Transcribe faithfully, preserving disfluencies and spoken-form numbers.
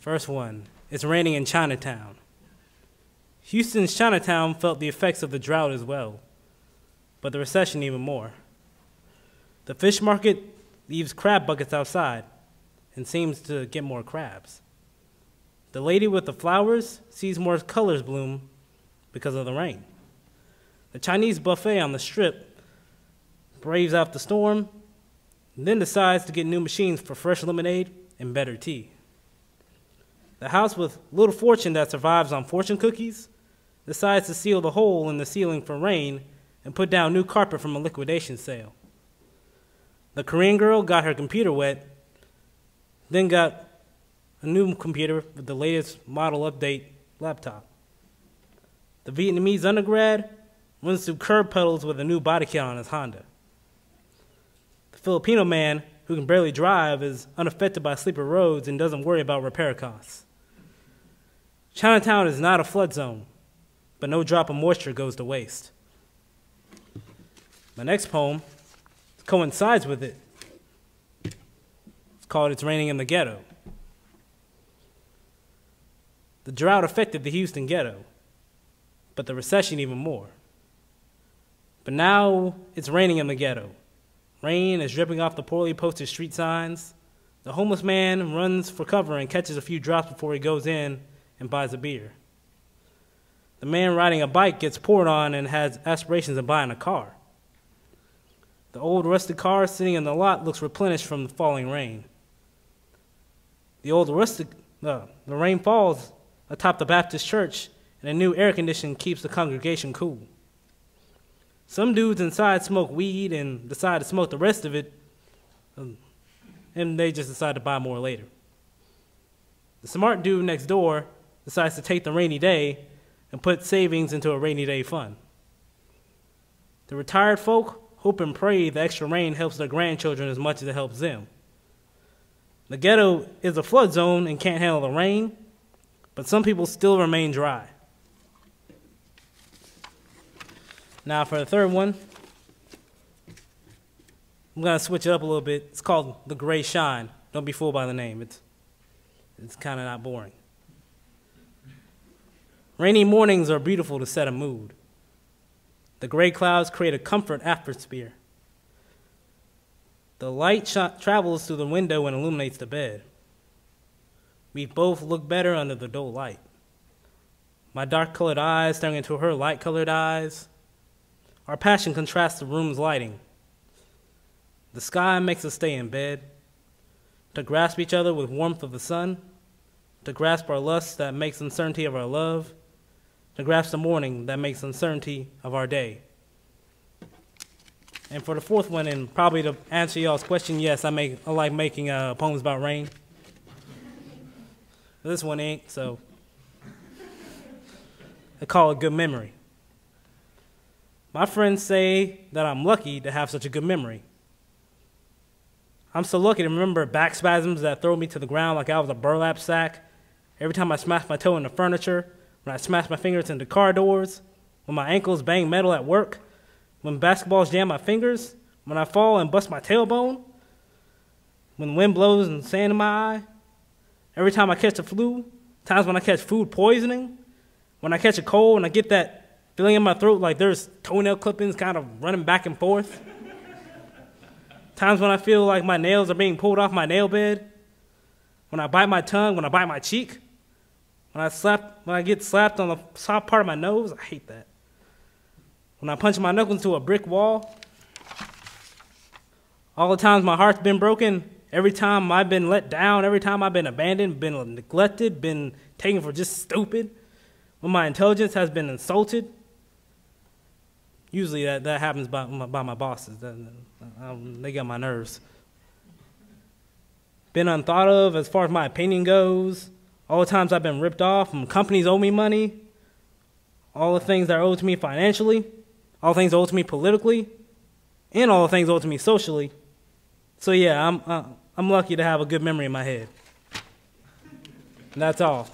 First one, it's raining in Chinatown. Houston's Chinatown felt the effects of the drought as well, but the recession even more. The fish market leaves crab buckets outside and seems to get more crabs. The lady with the flowers sees more colors bloom because of the rain. The Chinese buffet on the strip braves out the storm and then decides to get new machines for fresh lemonade and better tea. The house with little fortune that survives on fortune cookies decides to seal the hole in the ceiling for rain and put down new carpet from a liquidation sale. The Korean girl got her computer wet, then got a new computer with the latest model update laptop. The Vietnamese undergrad runs through curb puddles with a new body kit on his Honda. The Filipino man who can barely drive is unaffected by sleeper roads and doesn't worry about repair costs. Chinatown is not a flood zone, but no drop of moisture goes to waste. My next poem coincides with it. It's called It's Raining in the Ghetto. The drought affected the Houston ghetto, but the recession even more. But now it's raining in the ghetto. Rain is dripping off the poorly posted street signs. The homeless man runs for cover and catches a few drops before he goes in and buys a beer. The man riding a bike gets poured on and has aspirations of buying a car. The old rusted car sitting in the lot looks replenished from the falling rain. The old rusted, uh, the rain falls atop the Baptist church and a new air conditioning keeps the congregation cool. Some dudes inside smoke weed and decide to smoke the rest of it, and they just decide to buy more later. The smart dude next door decides to take the rainy day and put savings into a rainy day fund. The retired folk hope and pray the extra rain helps their grandchildren as much as it helps them. The ghetto is a flood zone and can't handle the rain, but some people still remain dry. Now for the third one, I'm going to switch it up a little bit. It's called The Gray Shine. Don't be fooled by the name. It's, it's kind of not boring. Rainy mornings are beautiful to set a mood. The gray clouds create a comfort atmosphere. The light shot travels through the window and illuminates the bed. We both look better under the dull light. My dark-colored eyes staring into her light-colored eyes. Our passion contrasts the room's lighting. The sky makes us stay in bed, to grasp each other with warmth of the sun, to grasp our lust that makes uncertainty of our love, to grasp the morning that makes uncertainty of our day. And for the fourth one, and probably to answer y'all's question, yes, I, make, I like making uh, poems about rain. This one ain't, so I call it Good Memory. My friends say that I'm lucky to have such a good memory. I'm so lucky to remember back spasms that throw me to the ground like I was a burlap sack. Every time I smash my toe into furniture, when I smash my fingers into car doors, when my ankles bang metal at work, when basketballs jam my fingers, when I fall and bust my tailbone, when the wind blows and sand in my eye, every time I catch a flu, times when I catch food poisoning, when I catch a cold and I get that feeling in my throat like there's toenail clippings kind of running back and forth. Times when I feel like my nails are being pulled off my nail bed. When I bite my tongue, when I bite my cheek. When I slap, when I get slapped on the soft part of my nose, I hate that. When I punch my knuckles into a brick wall. All the times my heart's been broken. Every time I've been let down. Every time I've been abandoned, been neglected, been taken for just stupid. When my intelligence has been insulted. Usually that, that happens by my, by my bosses. They got my nerves. Been unthought of as far as my opinion goes. All the times I've been ripped off and companies owe me money. All the things that are owed to me financially. All the things owed to me politically. And all the things owed to me socially. So yeah, I'm, uh, I'm lucky to have a good memory in my head. And that's all.